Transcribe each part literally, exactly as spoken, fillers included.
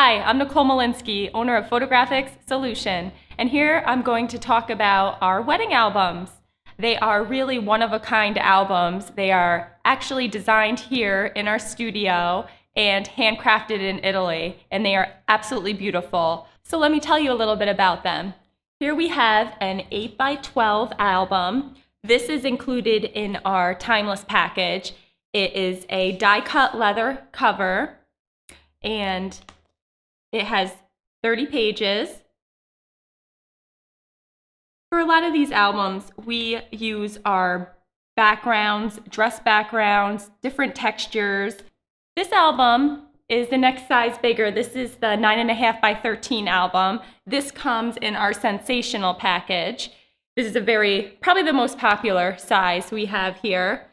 Hi, I'm Nicole Molinski, owner of Photographics Solution, and here I'm going to talk about our wedding albums. They are really one-of-a-kind albums. They are actually designed here in our studio and handcrafted in Italy, and they are absolutely beautiful. So let me tell you a little bit about them. Here we have an eight by twelve album. This is included in our Timeless package. It is a die-cut leather cover, and it has thirty pages. For a lot of these albums, we use our backgrounds, dress backgrounds, different textures. This album is the next size bigger. This is the nine and a half by thirteen album. This comes in our sensational package. This is a very, probably the most popular size we have here.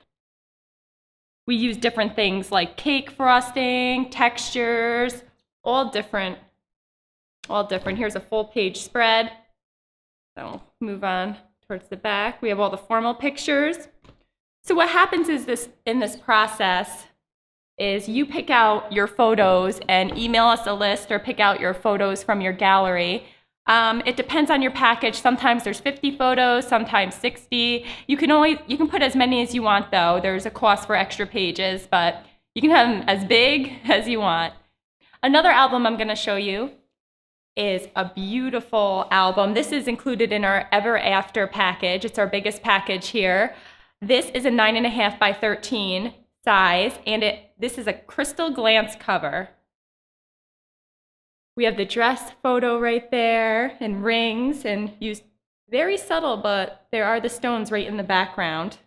We use different things like cake frosting, textures, all different, all different. Here's a full page spread. So move on towards the back. We have all the formal pictures. So what happens is this, in this process is you pick out your photos and email us a list or pick out your photos from your gallery. Um, it depends on your package. Sometimes there's fifty photos, sometimes sixty. You can always you can put as many as you want, though. There's a cost for extra pages, but you can have them as big as you want. Another album I'm going to show you is a beautiful album. This is included in our Ever After package. It's our biggest package here. This is a nine and a half by thirteen size, and it this is a crystal glance cover. We have the dress photo right there, and rings, and used very subtle, but there are the stones right in the background.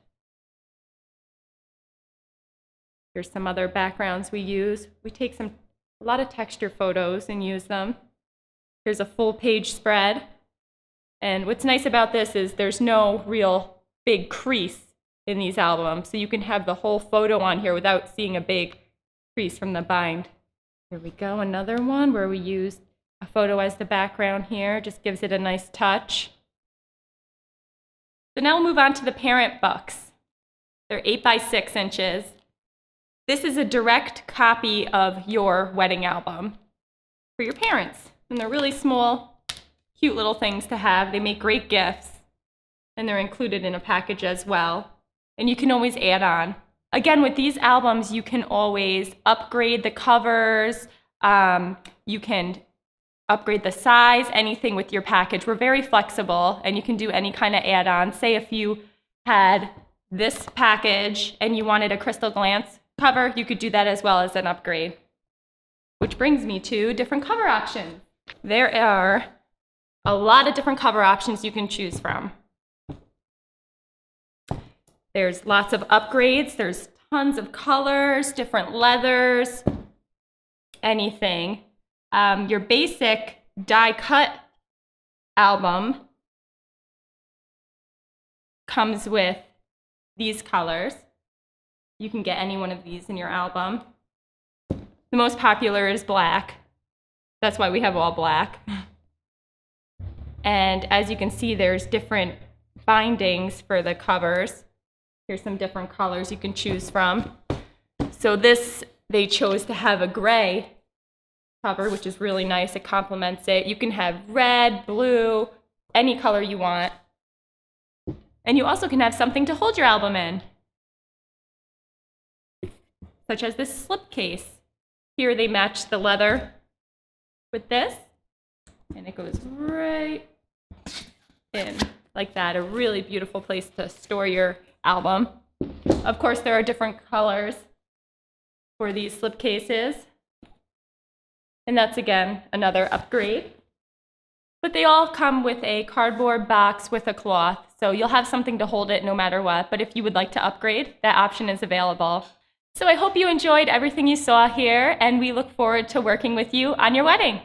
Here's some other backgrounds we use. We take some a lot of texture photos and use them. Here's a full page spread. And what's nice about this is there's no real big crease in these albums, so you can have the whole photo on here without seeing a big crease from the bind. Here we go, another one where we use a photo as the background here, just gives it a nice touch. So now we'll move on to the parent books. They're eight by six inches. This is a direct copy of your wedding album for your parents. And they're really small, cute little things to have. They make great gifts, and they're included in a package as well. And you can always add on. Again, with these albums, you can always upgrade the covers, um, you can upgrade the size, anything with your package. We're very flexible, and you can do any kind of add-on. Say if you had this package and you wanted a crystal glance cover, you could do that as well as an upgrade. Which brings me to different cover options. There are a lot of different cover options you can choose from. There's lots of upgrades, there's tons of colors, different leathers, anything. Um, your basic die-cut album comes with these colors. You can get any one of these in your album. The most popular is black. That's why we have all black. And as you can see, there's different bindings for the covers. Here's some different colors you can choose from. So this, they chose to have a gray cover, which is really nice. It complements it. You can have red, blue, any color you want. And you also can have something to hold your album in, such as this slipcase. Here they match the leather with this, and it goes right in like that. A really beautiful place to store your album. Of course, there are different colors for these slipcases, and that's again another upgrade. But they all come with a cardboard box with a cloth, so you'll have something to hold it no matter what. But if you would like to upgrade, that option is available. So I hope you enjoyed everything you saw here, and we look forward to working with you on your wedding.